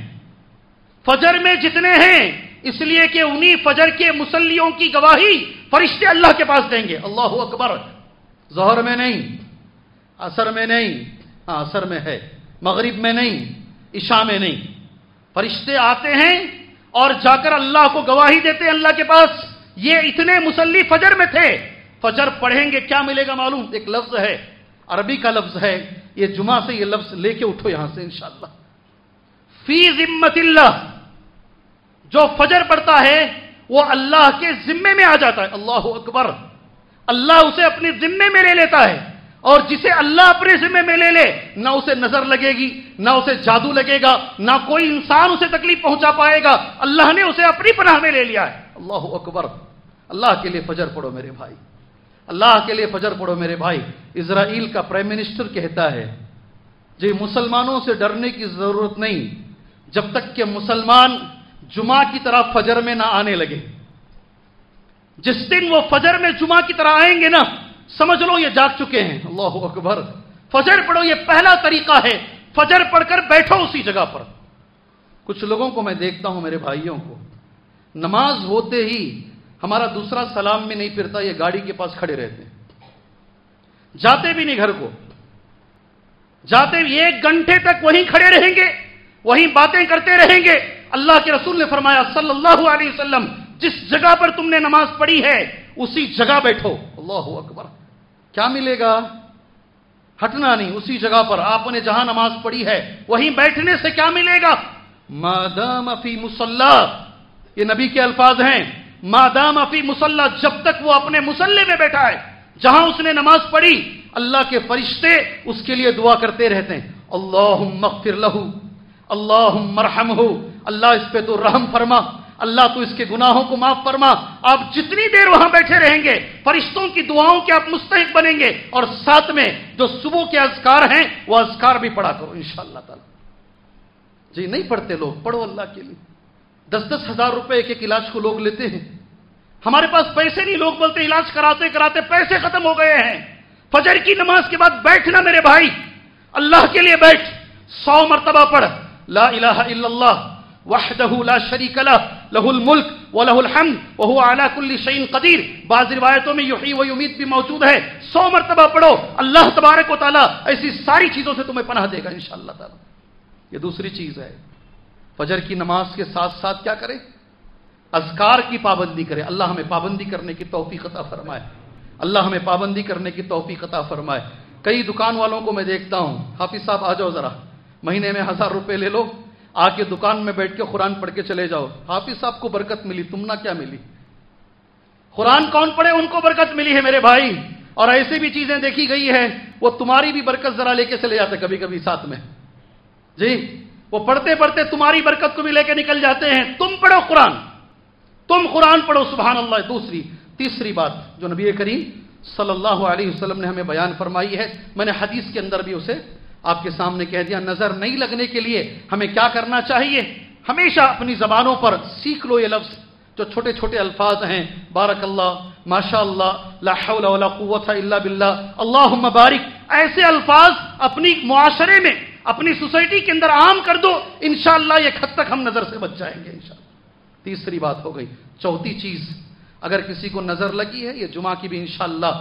فجر میں جتنے ہیں، اس لیے کہ انہی فجر کے مصلیوں کی گواہی فرشتے اللہ کے پاس دیں گے. اللہ اکبر. ظہر میں نہیں، عصر میں نہیں، ہاں عصر میں ہے، مغرب میں نہیں، عشاء میں نہیں. فرشتے آتے ہیں اور جا کر اللہ کو گواہی دیتے ہیں اللہ کے پاس، یہ اتنے مصلی فجر میں تھے. فجر پڑھیں گے کیا ملے گا معلوم؟ ایک لفظ ہے عربی کا لفظ ہے، یہ جمعہ سے یہ لفظ لے کے اٹھو یہاں سے انشاءاللہ. فی ذمت اللہ، جو فجر پڑتا ہے وہ اللہ کے ذمے میں آ جاتا ہے. اللہ اکبر. اللہ اسے اپنے ذمے میں لے لیتا ہے اور جسے اللہ اپنے ذمہ میں لے لے نہ اسے نظر لگے گی نہ اسے جادو لگے گا نہ کوئی انسان اسے تکلیف پہنچا پائے گا اللہ نے اسے اپنی پناہ میں لے لیا ہے اللہ اکبر اللہ کے لئے فجر پڑھو میرے بھائی اللہ کے لئے فجر پڑھو میرے بھائی اسرائیل کا پرائم منسٹر کہتا ہے جی مسلمانوں سے ڈرنے کی ضرورت نہیں جب تک کہ مسلمان جمعہ کی طرح فجر میں نہ آنے لگے جس دن وہ فجر میں جمعہ کی طرح آئیں گے نا سمجھ لو یہ جاگ چکے ہیں اللہ اکبر فجر پڑھو یہ پہلا طریقہ ہے فجر پڑھ کر بیٹھو اسی جگہ پر کچھ لوگوں کو میں دیکھتا ہوں میرے بھائیوں کو نماز ہوتے ہی ہمارا دوسرا سلام میں نہیں پھرتا یہ گاڑی کے پاس کھڑے رہتے ہیں جاتے بھی نہیں گھر کو جاتے بھی ایک گھنٹے تک وہیں کھڑے رہیں گے وہیں باتیں کرتے رہیں گے اللہ کے رسول نے فرمایا صلی اللہ علیہ وسلم جس جگہ پر تم نے نماز پڑھی ہے اسی جگہ بیٹھو اللہ اکبر کیا ملے گا ہٹنا نہیں اسی جگہ پر آپ نے جہاں نماز پڑھی ہے وہیں بیٹھنے سے کیا ملے گا مادام فی مصلی یہ نبی کے الفاظ ہیں مادام فی مصلی جب تک وہ اپنے مصلی میں بیٹھا ہے جہاں اس نے نماز پڑھی اللہ کے فرشتے اس کے لیے دعا کرتے رہتے ہیں اللہم اغفر لہ اللہم ارحمہ اللہ اس پہ تو رحم فرما اللہ تو اس کے گناہوں کو معاف فرما آپ جتنی دیر وہاں بیٹھے رہیں گے فرشتوں کی دعاوں کے آپ مستحق بنیں گے اور ساتھ میں جو صبح کے اذکار ہیں وہ اذکار بھی پڑھا کرو انشاءاللہ تعالی جی نہیں پڑھتے لوگ پڑھو اللہ کے لیے دس دس ہزار روپے ایک ایک علاج کو لوگ لیتے ہیں ہمارے پاس پیسے نہیں لوگ بولتے علاج کراتے کراتے پیسے ختم ہو گئے ہیں فجر کی نماز کے بعد بیٹھنا میرے بھائی اللہ کے لیے بیٹھ سو مرتبہ پڑھ لا الہ الا اللہ وحدہ لا شریک لہ لہ الملک ولہ الحمد وہو علی کل شیء قدیر بعض روایتوں میں یحیی و یمیت بھی موجود ہے سو مرتبہ پڑھو اللہ تبارک و تعالی ایسی ساری چیزوں سے تمہیں پناہ دے گا انشاءاللہ تعالی یہ دوسری چیز ہے فجر کی نماز کے ساتھ ساتھ کیا کریں اذکار کی پابندی کریں اللہ ہمیں پابندی کرنے کی توفیق عطا فرمائے اللہ ہمیں پابندی کرنے کی توفیق عطا فرمائے کئی دکان والوں کو میں دیکھتا ہوں حافظ صاحب آ جاؤ ذرا مہینے میں ہزار روپے لے لو آ کے دکان میں بیٹھ کے قرآن پڑھ کے چلے جاؤ حافظ صاحب کو برکت ملی تم نہ کیا ملی قرآن کون پڑھے ان کو برکت ملی ہے میرے بھائی اور ایسے بھی چیزیں دیکھی گئی ہیں وہ تمہاری بھی برکت ذرا لے کے چلے جاتے کبھی کبھی ساتھ میں جی وہ پڑھتے پڑھتے تمہاری برکت کو بھی لے کے نکل جاتے ہیں تم پڑھو قرآن تم قرآن پڑھو سبحان اللہ دوسری تیسری بات جو نبی کریم صلی اللہ علیہ وسلم نے ہمیں بیان فرمائی ہے میں نے حدیث کے اندر بھی اسے آپ کے سامنے کہہ دیا نظر نہیں لگنے کے لیے ہمیں کیا کرنا چاہیے ہمیشہ اپنی زبانوں پر سیکھ لو یہ لفظ جو چھوٹے چھوٹے الفاظ ہیں بارک اللہ ماشاءاللہ لا حول ولا قوة الا باللہ اللہم بارک ایسے الفاظ اپنی معاشرے میں اپنی سوسائٹی کے اندر عام کر دو انشاءاللہ ایک حد تک ہم نظر سے بچ جائیں گے انشاءاللہ تیسری بات ہو گئی چوتھی چیز اگر کسی کو نظر لگی ہے یہ جمعہ کی بھی انشاءاللہ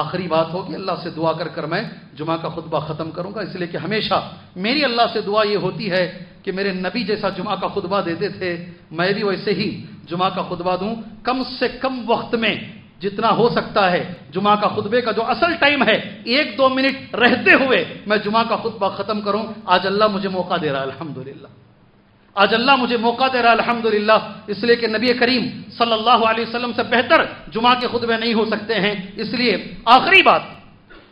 آخری بات ہوگی اللہ سے دعا کر کر میں جمعہ کا خطبہ ختم کروں گا اس لئے کہ ہمیشہ میری اللہ سے دعا یہ ہوتی ہے کہ میرے نبی جیسا جمعہ کا خطبہ دیتے تھے میں بھی ویسے ہی جمعہ کا خطبہ دوں کم سے کم وقت میں جتنا ہو سکتا ہے جمعہ کا خطبے کا جو اصل ٹائم ہے ایک دو منٹ رہتے ہوئے میں جمعہ کا خطبہ ختم کروں آج اللہ مجھے موقع دے رہا ہے الحمدللہ آج اللہ مجھے موقع دے رہا الحمدللہ اس لئے کہ نبی کریم صلی اللہ علیہ وسلم سے بہتر جمعہ کے خطبے نہیں ہو سکتے ہیں اس لئے آخری بات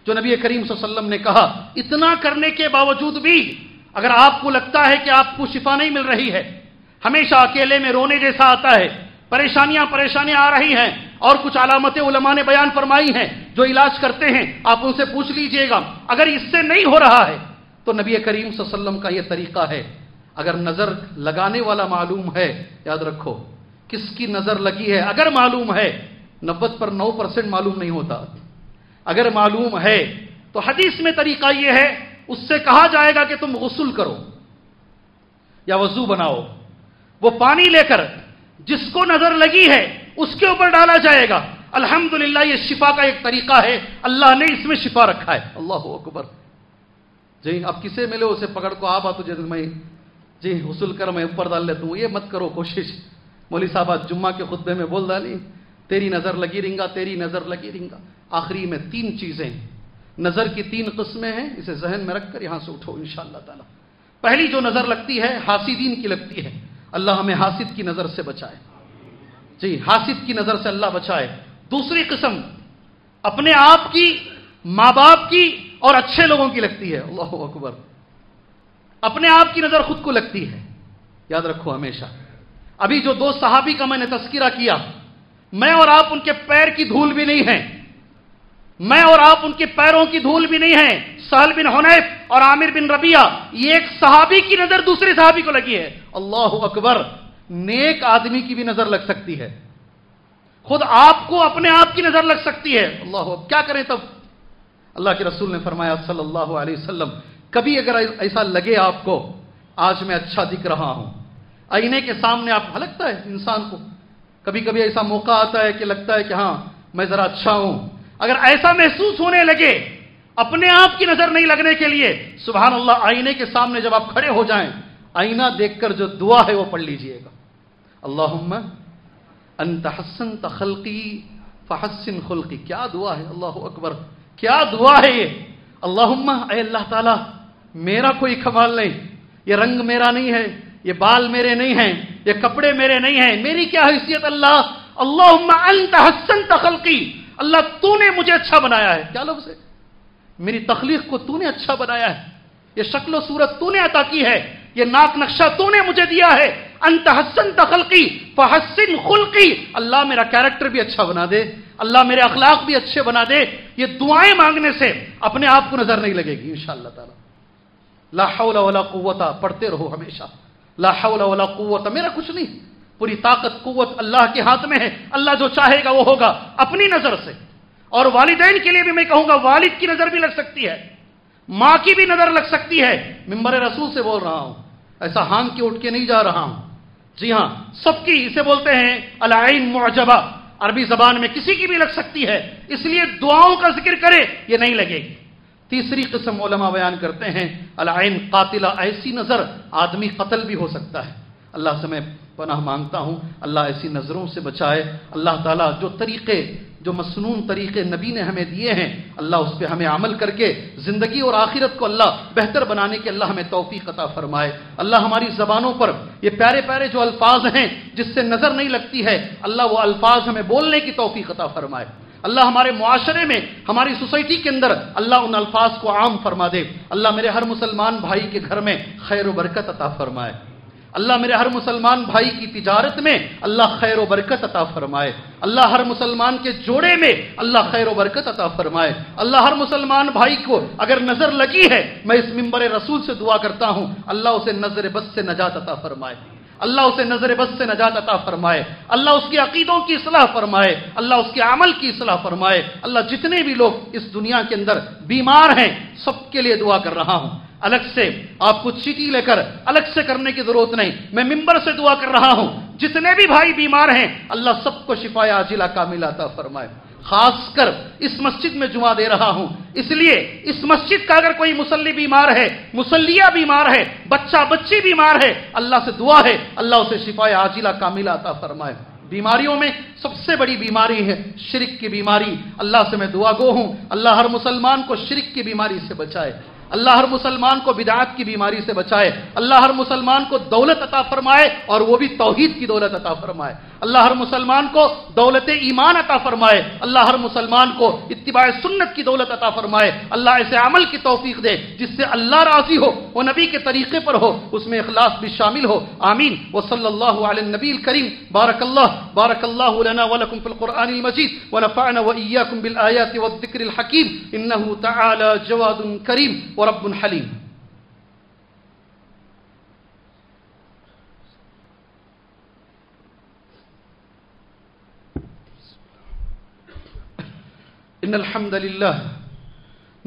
جو نبی کریم صلی اللہ علیہ وسلم نے کہا اتنا کرنے کے باوجود بھی اگر آپ کو لگتا ہے کہ آپ کو شفا نہیں مل رہی ہے ہمیشہ اکیلے میں رونے جیسا آتا ہے پریشانیاں پریشانیاں آ رہی ہیں اور کچھ علامتیں علماء نے بیان فرمائی ہیں جو علاج کرتے ہیں آپ ان سے پوچھ لیجئے گا اگر اس سے نہیں ہو رہا ہے تو نبی کریم صلی اللہ علیہ وسلم کا یہ طریقہ ہے اگر نظر لگانے والا معلوم ہے یاد رکھو کس کی نظر لگی ہے اگر معلوم ہے نبت پر نو پرسنٹ معلوم نہیں ہوتا اگر معلوم ہے تو حدیث میں طریقہ یہ ہے اس سے کہا جائے گا کہ تم غسل کرو یا وضو بناؤ وہ پانی لے کر جس کو نظر لگی ہے اس کے اوپر ڈالا جائے گا الحمدللہ یہ شفا کا ایک طریقہ ہے اللہ نے اس میں شفا رکھا ہے اللہ اکبر جی اب کسے ملے اسے پکڑ کو آبا تو جیسے میں جی غسل کر میں اوپر ڈال لیتا ہوں یہ مت کرو کوشش مولی صاحب آج جمعہ کے خطبے میں بول ڈالی تیری نظر لگی رہنگا تیری نظر لگی رہنگا آخری میں تین چیزیں نظر کی تین قسمیں ہیں اسے ذہن میں رکھ کر یہاں سے اٹھو انشاءاللہ تعالی پہلی جو نظر لگتی ہے حاسدین کی لگتی ہے اللہ ہمیں حاسد کی نظر سے بچائے جی حاسد کی نظر سے اللہ بچائے دوسری قسم اپنے آپ کی माँ बाप की और अच्छे लोगों की लगती है। अल्लाह अकबर। अपने आप की नजर खुद को लगती है, याद रखो हमेशा। अभी जो दो सहाबी का मैंने तस्किरा किया, मैं और आप उनके पैर की धूल भी नहीं है, मैं और आप उनके पैरों की धूल भी नहीं है। सहल बिन हुनैफ और आमिर बिन रबिया, ये एक सहाबी की नजर दूसरे सहाबी को लगी है। अल्लाह अकबर। नेक आदमी की भी नजर लग सकती है, खुद आपको अपने आप की नजर लग सकती है। अल्लाह, क्या करें तब? अल्लाह के रसूल ने फरमाया सल्लल्लाहु अलैहि वसल्लम, कभी अगर ऐसा लगे आपको आज मैं अच्छा दिख रहा हूं, आईने के सामने आप लगता है इंसान को, कभी कभी ऐसा मौका आता है कि लगता है कि हाँ मैं जरा अच्छा हूं, अगर ऐसा महसूस होने लगे, अपने आप की नजर नहीं लगने के लिए, सुभान अल्लाह, आईने के सामने जब आप खड़े हो जाएं, आईना देखकर जो दुआ है वो पढ़ लीजिएगा। अल्लाहुम्मा अंत हस्सनत खल्की फहस्सिन खुल्की। क्या दुआ है, अल्लाह अकबर, क्या दुआ है ये। अल्लाहुम्मा, ऐ अल्लाह ताला, मेरा कोई कमाल नहीं, ये रंग मेरा नहीं है, ये बाल मेरे नहीं हैं, ये कपड़े मेरे नहीं हैं, मेरी क्या हैसियत अल्लाह। अल्लाहुम्मा अंत हस्सनत खल्की, अल्लाह तूने मुझे अच्छा बनाया है। क्या लफ्ज़ है, मेरी तखलीक को तूने अच्छा बनाया है, ये शक्ल और सूरत तूने अता की है, ये नाक नक्शा तूने मुझे दिया है। अंत हस्सनत खल्की फहस्सिन खुल्की, अल्लाह मेरा कैरेक्टर भी अच्छा बना दे, अल्लाह मेरे अखलाक भी अच्छे बना दे। ये दुआएं मांगने से अपने आप को नजर नहीं लगेगी इंशाअल्लाह ताला। ला हौला वला कुव्वता पढ़ते रहो हमेशा, ला हौला वला कुव्वता, मेरा कुछ नहीं, पूरी ताकत कुव्वत अल्लाह के हाथ में है, अल्लाह जो चाहेगा वो होगा, अपनी नजर से। और वालिदैन के लिए भी मैं कहूंगा, वालिद की नजर भी लग सकती है, माँ की भी नजर लग सकती है। मिंबर रसूल से बोल रहा हूं, ऐसा हां के उठ के नहीं जा रहा हूं, जी हां, सबकी। इसे बोलते हैं अल-आइन मुअजबा, अरबी जबान में, किसी की भी लग सकती है, इसलिए दुआओं का जिक्र करें, यह नहीं लगेगी। तीसरी किस्म उलमा बयान करते हैं अल-आइन कातिला, ऐसी नजर आदमी कत्ल भी हो सकता है। अल्लाह से मैं पनाह मांगता हूं, अल्लाह ऐसी नजरों से बचाए। अल्लाह ताला जो तरीके, जो मसनून तरीके नबी ने हमें दिए हैं, अल्लाह उस पर हमें अमल करके ज़िंदगी और आखिरत को अल्लाह बेहतर बनाने के अल्लाह हमें तौफीक अता फ़रमाए। अल्लाह हमारी ज़बानों पर ये प्यारे प्यारे जो अल्फाज हैं जिससे नज़र नहीं लगती है, अल्लाह वो अल्फाज हमें बोलने की तौफीक अता फ़रमाए। अल्लाह हमारे मुआशरे में, हमारी सोसाइटी के अंदर अल्लाह उन अल्फाज को आम फरमा दे। अल्लाह मेरे हर मुसलमान भाई के घर में खैर व बरकत अता फ़रमाए। अल्लाह मेरे हर मुसलमान भाई की तिजारत में अल्लाह खैर व बरकत अता फरमाए। अल्लाह हर मुसलमान के जोड़े में अल्लाह खैर व बरकत अता फरमाए। अल्लाह हर मुसलमान भाई को अगर नजर लगी है, मैं इस मिंबर रसूल से दुआ करता हूं, अल्लाह उसे नजर बद से नजात अता फरमाए, अल्लाह उसे नजर बद से नजात अता फरमाए, अल्लाह उसके अकीदों की इस्लाह फरमाए, अल्लाह उसके अमल की इस्लाह फरमाए। अल्लाह जितने भी लोग इस दुनिया के अंदर बीमार हैं, सबके लिए दुआ कर रहा हूं। अलग से आपको चीटी लेकर अलग से करने की जरूरत नहीं, मैं मिंबर से दुआ कर रहा हूं। जितने भी भाई बीमार हैं, अल्लाह सबको शिफाए आजिला कामिला अता फरमाए। खासकर इस मस्जिद में जुमा दे रहा हूं, इसलिए इस मस्जिद का अगर कोई मुसल्ली बीमार है, मुसल्लिया बीमार है, बच्चा बच्ची बीमार है, अल्लाह से दुआ है अल्लाह उसे शिफाए आजिला कामिला अता फरमाए। बीमारियों में सबसे बड़ी बीमारी है शिरक की बीमारी। अल्लाह से मैं दुआ गो हूं, अल्लाह हर मुसलमान को शिरक की बीमारी से बचाए। अल्लाह हर मुसलमान को बिदात की बीमारी से बचाए। अल्लाह हर मुसलमान को दौलत अता फरमाए, और वो भी तौहीद की दौलत अता फरमाए। अल्लाह हर मुसलमान को दौलत ईमान अता फरमाए। अल्लाह हर मुसलमान को इत्तिबाए सुन्नत की दौलत अता फरमाए। अल्लाह ऐसे अमल की तौफीक दे जिससे अल्लाह राजी हो, वो नबी के तरीके पर हो, उसमें इखलास भी शामिल हो। आमीन। व सल्लल्लाहु अला नबील करीम। बारकल्लाह बारकल्लाहु लना व लकुम फिल कुरानिल मजीद व नफअना व इय्याकुम बिल आयाति व ज़िक्रिल हकीम इन्नहु तआला जवादुन करीम व रब्बुन हलीम। إن الحمد لله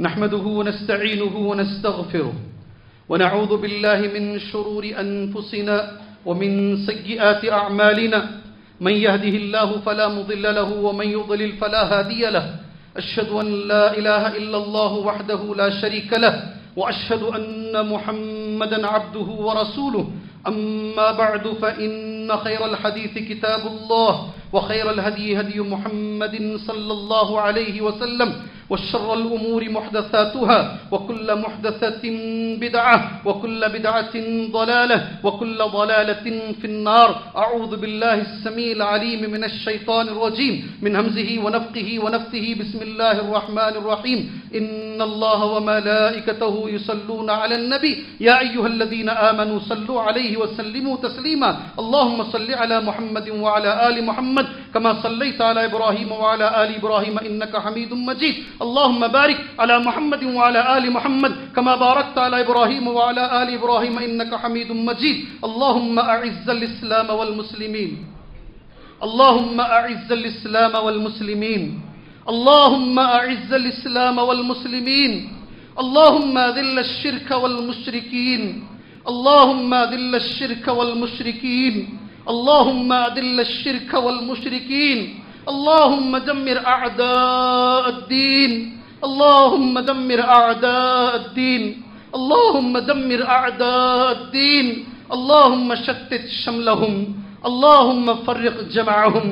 نحمده ونستعينه ونستغفره ونعوذ بالله من شرور أنفسنا ومن سيئات أعمالنا من يهده الله فلا مضل له ومن يضلل فلا هادي له أشهد أن لا إله إلا الله وحده لا شريك له وأشهد أن محمدا عبده ورسوله أما بعد فإن خير الحديث كتاب الله وخير الهدي هدي محمد صلى الله عليه وسلم وشر الأمور محدثاتها وكل محدثة بدعة وكل بدعة ضلالة وكل ضلالة في النار. أعوذ بالله السميع العليم من الشيطان الرجيم من همزه ونفقه ونفثه. بسم الله الرحمن الرحيم. إن الله وملائكته يصلون على النبي يا أيها الذين آمنوا صلوا عليه وسلموا تسليما. اللهم صل على محمد وعلى آل محمد كما صليت على إبراهيم وعلى آل إبراهيم إنك حميد مجيد. اللهم بارك على محمد وعلى آل محمد كما باركت على إبراهيم وعلى آل إبراهيم إنك حميد مجيد. اللهم أعز الإسلام والمسلمين اللهم أعز الإسلام والمسلمين اللهم أعز الإسلام والمسلمين اللهم أذل الشرك والمشركين اللهم أذل الشرك والمشركين اللهم أذل الشرك والمشركين. اللهم دمر أعداء الدين اللهم دمر أعداء الدين اللهم دمر أعداء الدين. اللهم شتت شملهم اللهم فرق جمعهم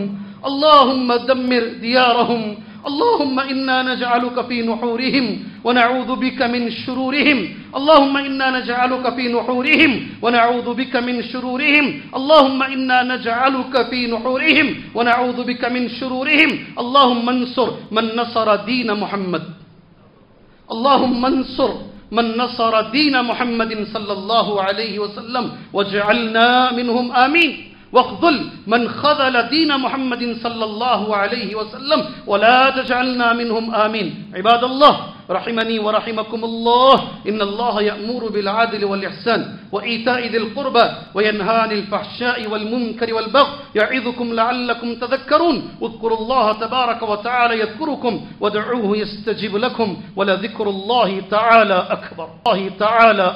اللهم دمر ديارهم. اللهم إنا نجعلك في نحورهم ونعوذ بك من شرورهم. اللهم إنا نجعلك في نحورهم ونعوذ بك من شرورهم. اللهم إنا نجعلك في نحورهم ونعوذ بك من شرورهم. اللهم انصر من نصر دين محمد اللهم انصر من نصر دين محمد صلى الله عليه وسلم واجعلنا منهم آمين. واخذل من خذل دين محمد صلى الله عليه وسلم ولا تجعلنا منهم آمين. عباد الله، رحمني ورحمكم الله، إن الله يأمر بالعدل والإحسان وإيتاء ذي القربى وينهى عن الفحشاء والمنكر والبغي يعظكم لعلكم تذكرون. اذكروا الله تبارك وتعالى يذكركم وادعوه يستجب لكم ولذكر الله تعالى أكبر. الله تعالى